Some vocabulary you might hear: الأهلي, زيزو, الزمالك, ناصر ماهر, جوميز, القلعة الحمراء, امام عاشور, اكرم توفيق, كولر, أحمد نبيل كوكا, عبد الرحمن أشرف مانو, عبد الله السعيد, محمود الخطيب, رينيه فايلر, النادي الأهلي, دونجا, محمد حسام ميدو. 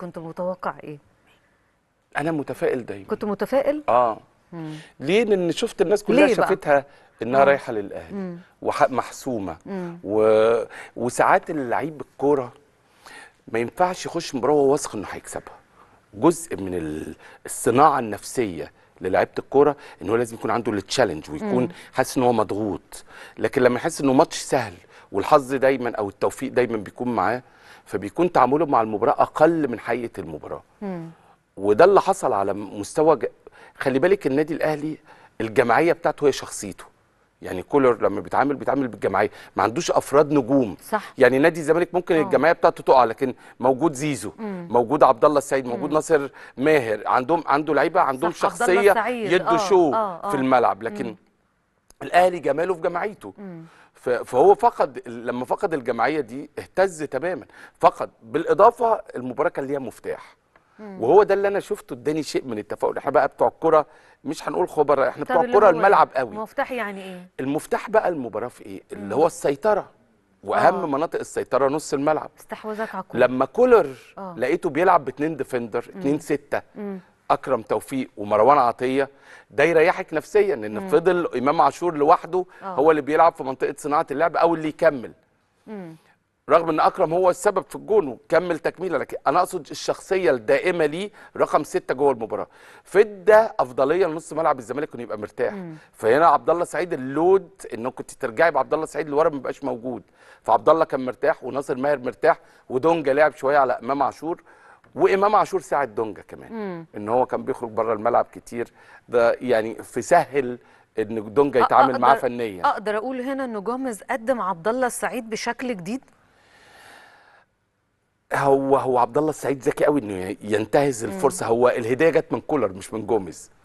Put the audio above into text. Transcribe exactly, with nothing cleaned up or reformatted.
كنت متوقع ايه؟ انا متفائل دايما. كنت متفائل؟ اه. مم. ليه؟ لان شفت الناس كلها شافتها انها رايحه للاهلي ومحسومه و... وساعات اللعيب الكوره ما ينفعش يخش مباراه وهو واثق انه هيكسبها. جزء من الصناعه النفسيه للاعيبه الكوره ان هو لازم يكون عنده التشالنج ويكون حاسس ان هو مضغوط، لكن لما يحس انه ماتش سهل والحظ دايما او التوفيق دايما بيكون معاه فبيكون تعامله مع المباراه اقل من حقيقه المباراه. مم. وده اللي حصل على مستوى ج... خلي بالك النادي الاهلي الجماعيه بتاعته هي شخصيته. يعني كولر لما بيتعامل بيتعامل بالجماعيه، ما عندوش افراد نجوم. صح. يعني نادي الزمالك ممكن أوه. الجماعيه بتاعته تقع، لكن موجود زيزو، مم. موجود عبد الله السعيد، موجود مم. ناصر ماهر، عندهم عنده لعيبه عندهم شخصيه يدوا شو أوه. أوه. في الملعب، لكن مم. الاهلي جماله في جماعيته. مم. فهو فقد، لما فقد الجماعيه دي اهتز تماما، فقد بالاضافه المباراه كان ليها مفتاح. وهو ده اللي انا شفته اداني شيء من التفاؤل. احنا بقى بتوع الكره، مش هنقول خبراء، احنا بتوع الكره الملعب قوي. المفتاح يعني ايه؟ المفتاح بقى المباراه في ايه؟ مم. اللي هو السيطره، واهم أوه. مناطق السيطره نص الملعب. استحوذك على الكوره. لما كولر أوه. لقيته بيلعب باثنين ديفندر، اثنين سته، مم. اكرم توفيق ومروان عطيه، ده يريحك نفسيا، لان فضل امام عاشور لوحده أوه. هو اللي بيلعب في منطقه صناعه اللعب او اللي يكمل. مم. رغم ان اكرم هو السبب في الجون وكمل تكميله، لكن انا اقصد الشخصيه الدائمه ليه رقم سته جوه المباراه، فده افضليه لنص ملعب الزمالك انه يبقى مرتاح. مم. فهنا عبد الله سعيد اللود انه كنت ترجعي بعبد الله سعيد لورا ما بقاش موجود، فعبد الله كان مرتاح وناصر ماهر مرتاح ودونجا لعب شويه على امام عاشور، وامام عاشور ساعد دونجا كمان. مم. ان هو كان بيخرج بره الملعب كتير، ده يعني فسهل ان دونجا يتعامل معاه فنيا. اقدر اقول هنا ان جوميز قدم عبد الله السعيد بشكل جديد. هو هو عبد الله السعيد ذكي قوي انه ينتهز الفرصه. هو الهدايه جت من كولر مش من جوميز.